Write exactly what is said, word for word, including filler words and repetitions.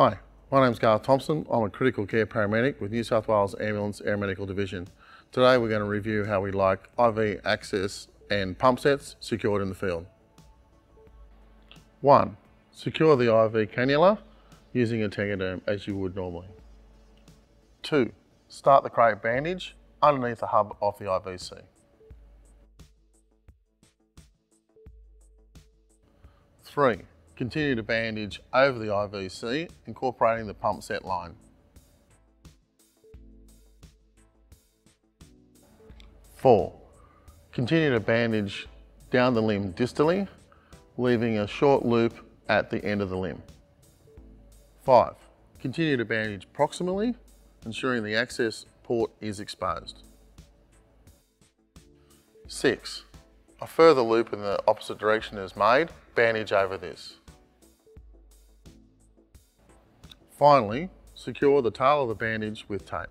Hi, my name is Garth Thompson. I'm a critical care paramedic with New South Wales Ambulance Air Medical Division. Today we're going to review how we like I V access and pump sets secured in the field. one. Secure the I V cannula using a Tegaderm as you would normally. two. Start the crate bandage underneath the hub of the I V C. three. Continue to bandage over the I V C, incorporating the pump set line. four. Continue to bandage down the limb distally, leaving a short loop at the end of the limb. five. Continue to bandage proximally, ensuring the access port is exposed. six. A further loop in the opposite direction is made, bandage over this. Finally, secure the tail of the bandage with tape.